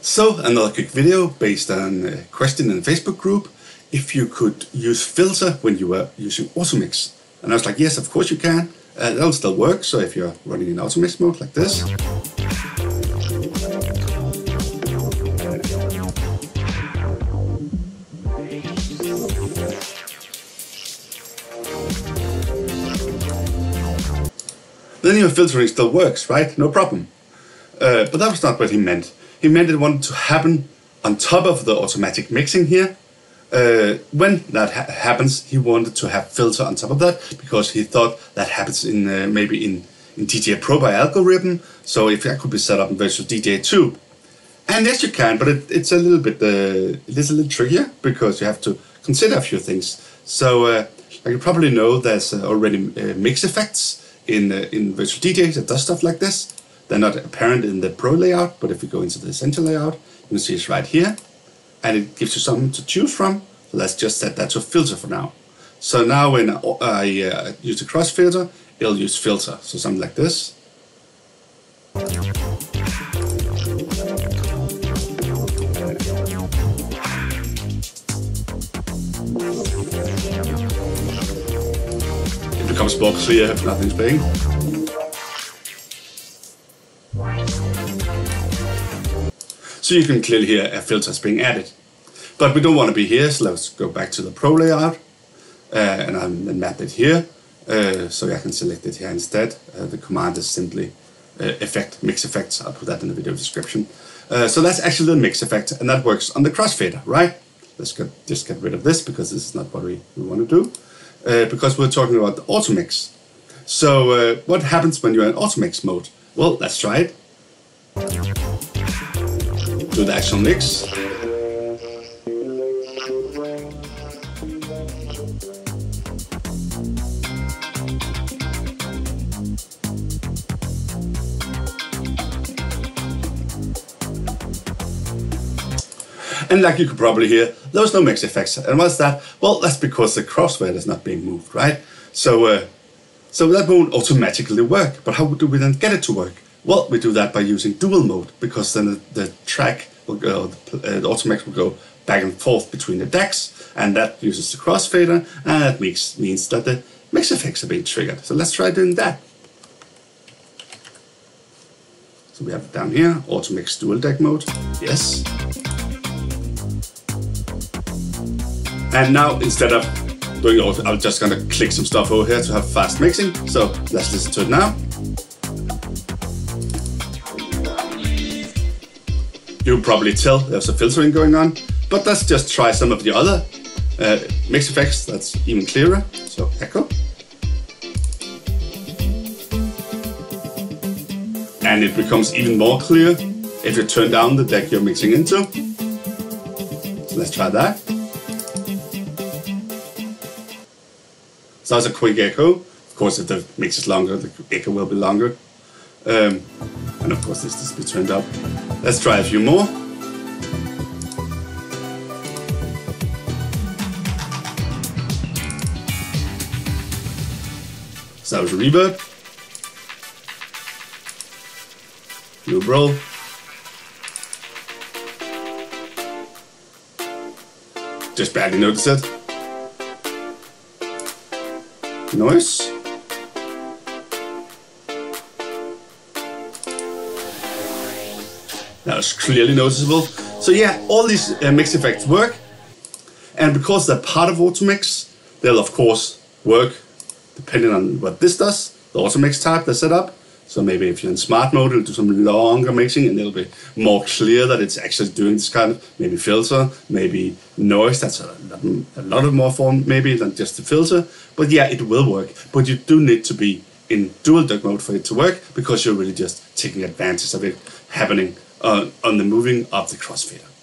So another quick video based on a question in the Facebook group, if you could use filter when you were using Automix. And I was like, yes, of course you can. That'll still work. So if you're running in Automix mode like this, then your filtering still works, right? No problem. But that was not what he meant. He meant it wanted to happen on top of the automatic mixing here. When that happens, he wanted to have filter on top of that because he thought that happens in maybe in DJ Pro by algorithm. So if that could be set up in Virtual DJ too, and yes, you can, but it's a little bit a little trickier because you have to consider a few things. So like you probably know, there's already mix effects in Virtual DJ that does stuff like this. They're not apparent in the Pro layout, but if you go into the Essential layout, you can see it's right here. And it gives you something to choose from. Let's just set that to filter for now. So now when I use the cross filter, it'll use filter. So something like this. It becomes more clear if nothing's playing. So you can clearly hear a filter is being added. But we don't want to be here, so let's go back to the Pro layout. And I'll map it here, so I can select it here instead. The command is simply effect, mix effects. I'll put that in the video description. So that's actually the mix effect, and that works on the crossfader, right? Let's just get rid of this, because this is not what we want to do. Because we're talking about the Automix. So what happens when you're in Automix mode? Well, let's try it. Do the actual mix. And like you could probably hear, there was no mix effects. And what's that? Well, that's because the crossfader is not being moved, right? So, so that won't automatically work. But how do we then get it to work? Well, we do that by using dual mode, because then the track will go, the Automix will go back and forth between the decks, and that uses the crossfader, and that means that the mix effects are being triggered. So let's try doing that. So we have it down here, Automix dual deck mode, yes. And now instead of doing all, I'm just gonna click some stuff over here to have fast mixing. So let's listen to it now. You'll probably tell there's a filtering going on, but let's just try some of the other mix effects that's even clearer. So echo. And it becomes even more clear if you turn down the deck you're mixing into. So let's try that. So that's a quick echo. Of course, if the mix is longer, the echo will be longer. And of course, this will be turned up. Let's try a few more. So that was a reverb. Loop roll. Just barely notice it. Noise. That was clearly noticeable. So yeah, all these mix effects work, and because they're part of Automix, they'll of course work depending on what this does, the Automix type they're set up. So maybe if you're in smart mode, it'll do some longer mixing and it'll be more clear that it's actually doing this kind of maybe filter, maybe noise. That's a lot of more form maybe than just the filter. But yeah, it will work, but you do need to be in dual deck mode for it to work, because you're really just taking advantage of it happening on the moving of the crossfader.